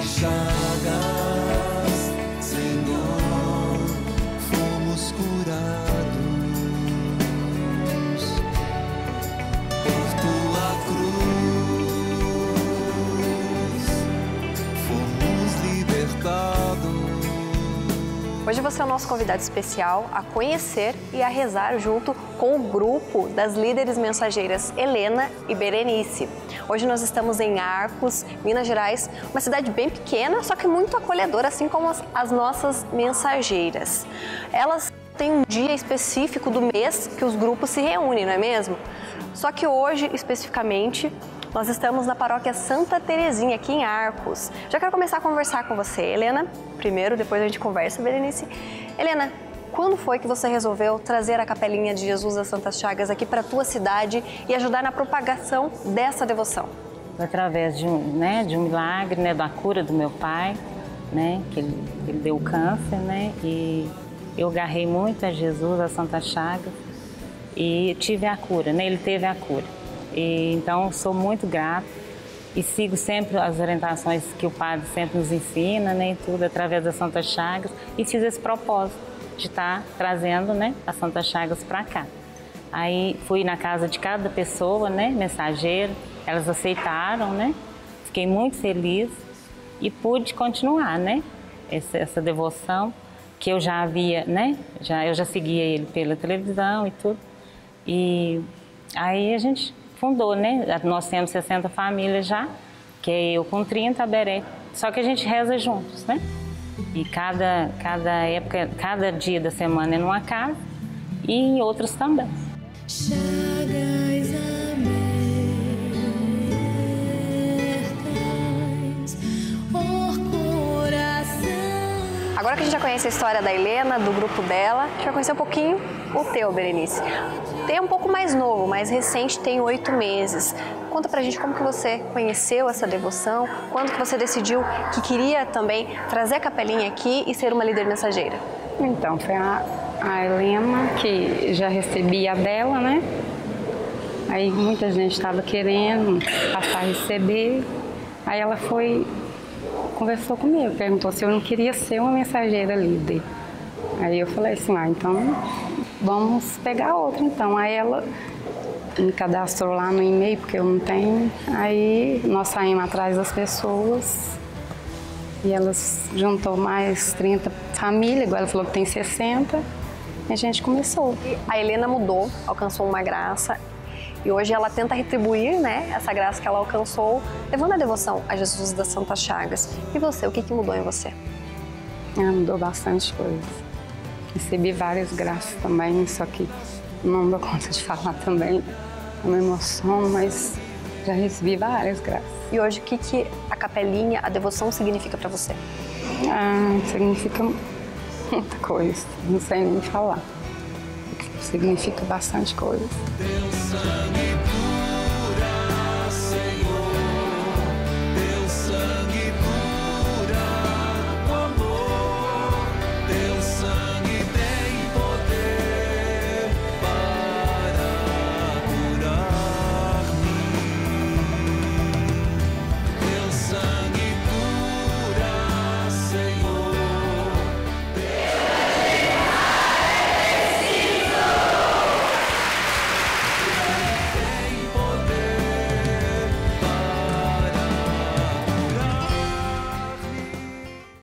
das chagas, Senhor, fomos curados por tua cruz, fomos libertados. Hoje você é o nosso convidado especial a conhecer e a rezar junto com o grupo das líderes mensageiras Helena e Berenice. Hoje nós estamos em Arcos, Minas Gerais, uma cidade bem pequena, só que muito acolhedora, assim como as nossas mensageiras. Elas têm um dia específico do mês que os grupos se reúnem, não é mesmo? Só que hoje, especificamente, nós estamos na paróquia Santa Terezinha, aqui em Arcos. Já quero começar a conversar com você, Helena. Primeiro, depois a gente conversa, Berenice. Helena, quando foi que você resolveu trazer a capelinha de Jesus das Santas Chagas aqui para a tua cidade e ajudar na propagação dessa devoção? Através de um milagre, da cura do meu pai, que ele deu câncer, e eu agarrei muito a Jesus das Santas Chagas e tive a cura, ele teve a cura. E, então, sou muito grata e sigo sempre as orientações que o padre sempre nos ensina, tudo através das Santas Chagas, e fiz esse propósito de estar trazendo as Santas Chagas para cá. Aí fui na casa de cada pessoa, mensageiro, elas aceitaram, fiquei muito feliz e pude continuar, essa devoção que eu já havia, eu já seguia ele pela televisão e tudo, e aí a gente fundou, Nós temos 60 famílias já, que é eu com 30, a Beré. Só que a gente reza juntos, E cada época, cada dia da semana é numa casa e em outros também. Chagas abertas, o coração. Agora que a gente já conhece a história da Helena, do grupo dela, já conheceu um pouquinho o teu, Berenice. É um pouco mais novo, mais recente, tem 8 meses. Conta pra gente como que você conheceu essa devoção, quando que você decidiu que queria também trazer a capelinha aqui e ser uma líder mensageira. Então, foi a Helena que já recebia a dela, Aí muita gente estava querendo passar a receber. Aí ela foi, conversou comigo, perguntou se eu não queria ser uma mensageira líder. Aí eu falei assim, então vamos pegar outra então. Aí ela me cadastrou lá no e-mail, porque eu não tenho. Aí nós saímos atrás das pessoas e elas juntou mais 30 famílias, igual ela falou que tem 60, e a gente começou. A Helena mudou, alcançou uma graça e hoje ela tenta retribuir, essa graça que ela alcançou, levando a devoção a Jesus das Santas Chagas. E você, o que que mudou em você? Ah, mudou bastante coisa. Recebi várias graças também, só que não dou conta de falar também, é uma emoção, mas já recebi várias graças. E hoje, o que a capelinha, a devoção significa para você? Ah, significa muita coisa, não sei nem falar. Significa bastante coisa.